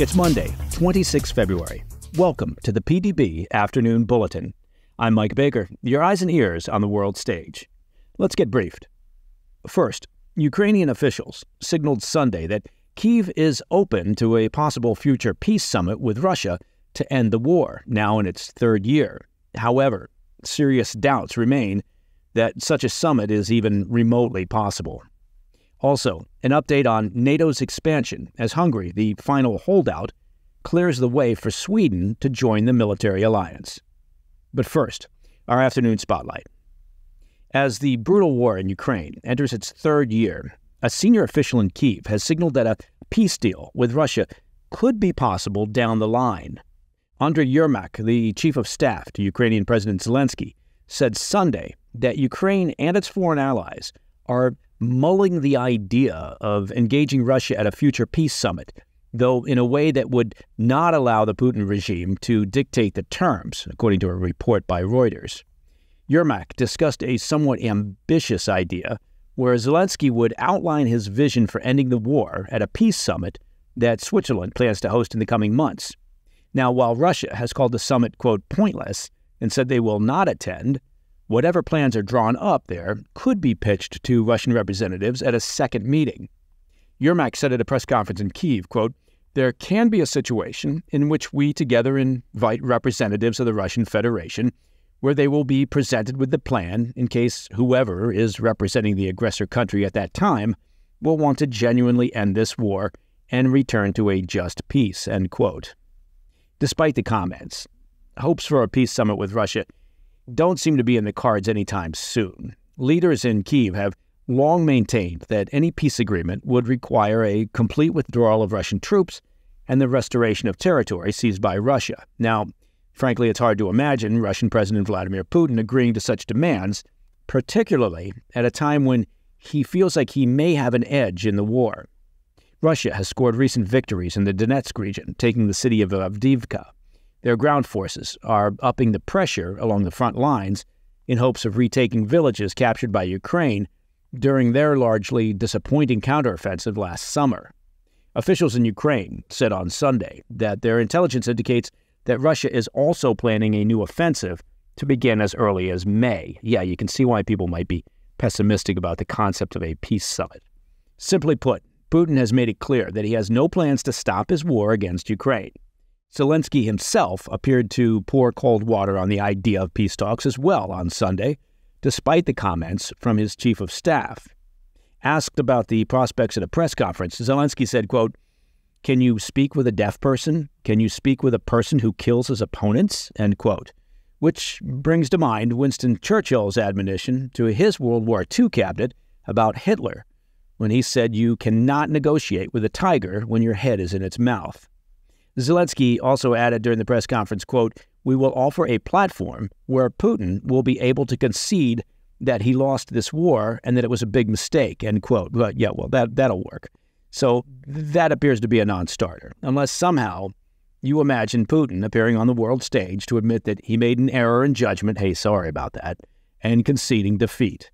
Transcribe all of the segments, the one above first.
It's Monday, 26 February. Welcome to the PDB Afternoon Bulletin. I'm Mike Baker, your eyes and ears on the world stage. Let's get briefed. First, Ukrainian officials signaled Sunday that Kyiv is open to a possible future peace summit with Russia to end the war, now in its third year. However, serious doubts remain that such a summit is even remotely possible. Also, an update on NATO's expansion as Hungary, the final holdout, clears the way for Sweden to join the military alliance. But first, our afternoon spotlight. As the brutal war in Ukraine enters its third year, a senior official in Kyiv has signaled that a peace deal with Russia could be possible down the line. Andriy Yermak, the chief of staff to Ukrainian President Zelensky, said Sunday that Ukraine and its foreign allies are mulling the idea of engaging Russia at a future peace summit, though in a way that would not allow the Putin regime to dictate the terms, according to a report by Reuters. Yermak discussed a somewhat ambitious idea where Zelensky would outline his vision for ending the war at a peace summit that Switzerland plans to host in the coming months. Now, while Russia has called the summit, quote, pointless and said they will not attend, whatever plans are drawn up there could be pitched to Russian representatives at a second meeting. Yermak said at a press conference in Kyiv, quote, "There can be a situation in which we together invite representatives of the Russian Federation where they will be presented with the plan in case whoever is representing the aggressor country at that time will want to genuinely end this war and return to a just peace," end quote. Despite the comments, hopes for a peace summit with Russia don't seem to be in the cards anytime soon. Leaders in Kyiv have long maintained that any peace agreement would require a complete withdrawal of Russian troops and the restoration of territory seized by Russia. Now, frankly, it's hard to imagine Russian President Vladimir Putin agreeing to such demands, particularly at a time when he feels like he may have an edge in the war. Russia has scored recent victories in the Donetsk region, taking the city of Avdiivka. Their ground forces are upping the pressure along the front lines in hopes of retaking villages captured by Ukraine during their largely disappointing counteroffensive last summer. Officials in Ukraine said on Sunday that their intelligence indicates that Russia is also planning a new offensive to begin as early as May. Yeah, you can see why people might be pessimistic about the concept of a peace summit. Simply put, Putin has made it clear that he has no plans to stop his war against Ukraine. Zelensky himself appeared to pour cold water on the idea of peace talks as well on Sunday, despite the comments from his chief of staff. Asked about the prospects at a press conference, Zelensky said, quote, "Can you speak with a deaf person? Can you speak with a person who kills his opponents?" End quote. Which brings to mind Winston Churchill's admonition to his World War II cabinet about Hitler, when he said you cannot negotiate with a tiger when your head is in its mouth. Zelensky also added during the press conference, quote, "We will offer a platform where Putin will be able to concede that he lost this war and that it was a big mistake," end quote. But yeah, well, that'll work. So that appears to be a non-starter, unless somehow you imagine Putin appearing on the world stage to admit that he made an error in judgment, hey, sorry about that, and conceding defeat.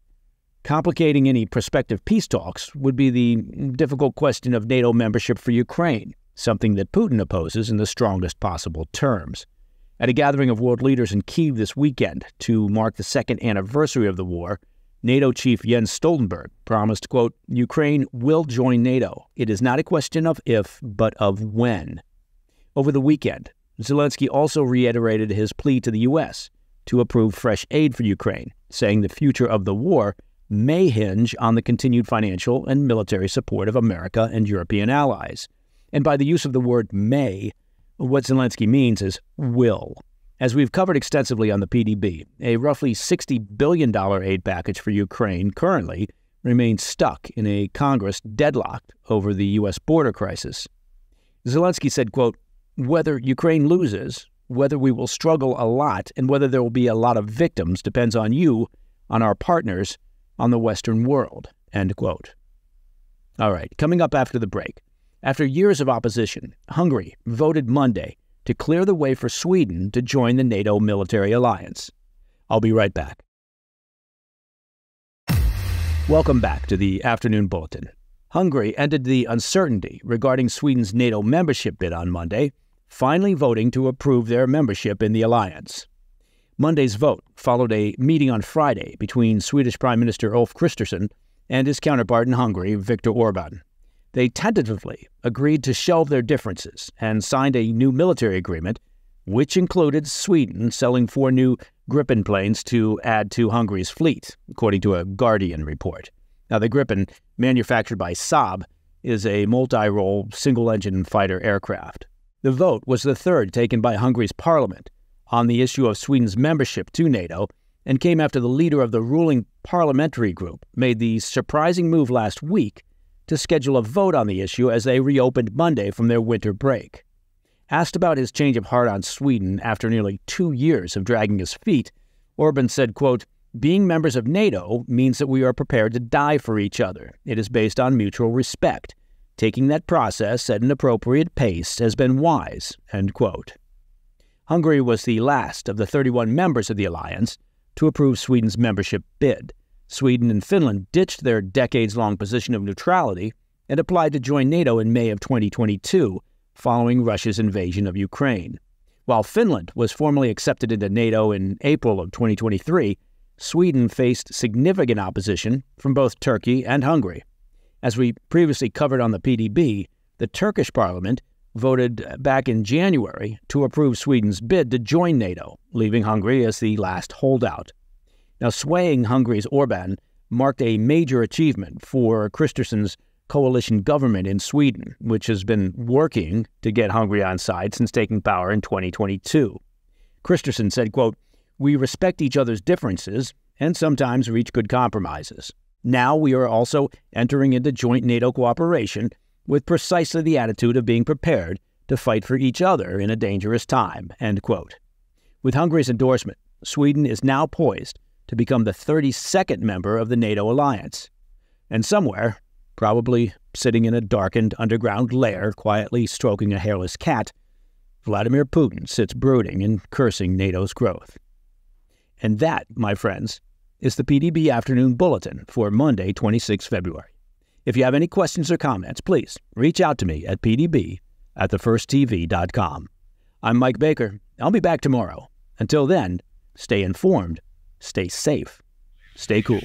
Complicating any prospective peace talks would be the difficult question of NATO membership for Ukraine, something that Putin opposes in the strongest possible terms. At a gathering of world leaders in Kyiv this weekend to mark the second anniversary of the war, NATO chief Jens Stoltenberg promised, quote, "Ukraine will join NATO. It is not a question of if, but of when." Over the weekend, Zelensky also reiterated his plea to the U.S. to approve fresh aid for Ukraine, saying the future of the war may hinge on the continued financial and military support of America and European allies. And by the use of the word may, what Zelensky means is will. As we've covered extensively on the PDB, a roughly $60 billion aid package for Ukraine currently remains stuck in a Congress deadlocked over the U.S. border crisis. Zelensky said, quote, "Whether Ukraine loses, whether we will struggle a lot, and whether there will be a lot of victims depends on you, on our partners, on the Western world," end quote. All right, coming up after the break. After years of opposition, Hungary voted Monday to clear the way for Sweden to join the NATO military alliance. I'll be right back. Welcome back to the Afternoon Bulletin. Hungary ended the uncertainty regarding Sweden's NATO membership bid on Monday, finally voting to approve their membership in the alliance. Monday's vote followed a meeting on Friday between Swedish Prime Minister Ulf Christensen and his counterpart in Hungary, Viktor Orban. They tentatively agreed to shelve their differences and signed a new military agreement, which included Sweden selling 4 new Gripen planes to add to Hungary's fleet, according to a Guardian report. Now, the Gripen, manufactured by Saab, is a multi-role, single-engine fighter aircraft. The vote was the third taken by Hungary's parliament on the issue of Sweden's membership to NATO, and came after the leader of the ruling parliamentary group made the surprising move last week to schedule a vote on the issue as they reopened Monday from their winter break. Asked about his change of heart on Sweden after nearly 2 years of dragging his feet, Orban said, quote, "Being members of NATO means that we are prepared to die for each other. It is based on mutual respect. Taking that process at an appropriate pace has been wise," end quote. Hungary was the last of the 31 members of the alliance to approve Sweden's membership bid. Sweden and Finland ditched their decades-long position of neutrality and applied to join NATO in May of 2022, following Russia's invasion of Ukraine. While Finland was formally accepted into NATO in April of 2023, Sweden faced significant opposition from both Turkey and Hungary. As we previously covered on the PDB, the Turkish parliament voted back in January to approve Sweden's bid to join NATO, leaving Hungary as the last holdout. Now, swaying Hungary's Orban marked a major achievement for Kristersson's coalition government in Sweden, which has been working to get Hungary on side since taking power in 2022. Kristersson said, quote, "We respect each other's differences and sometimes reach good compromises. Now we are also entering into joint NATO cooperation with precisely the attitude of being prepared to fight for each other in a dangerous time," end quote. With Hungary's endorsement, Sweden is now poised to become the 32nd member of the NATO alliance. And somewhere, probably sitting in a darkened underground lair, quietly stroking a hairless cat, Vladimir Putin sits brooding and cursing NATO's growth. And that, my friends, is the PDB Afternoon Bulletin for Monday, 26 February. If you have any questions or comments, please reach out to me at pdb@thefirsttv.com. I'm Mike Baker. I'll be back tomorrow. Until then, stay informed, stay safe, stay cool.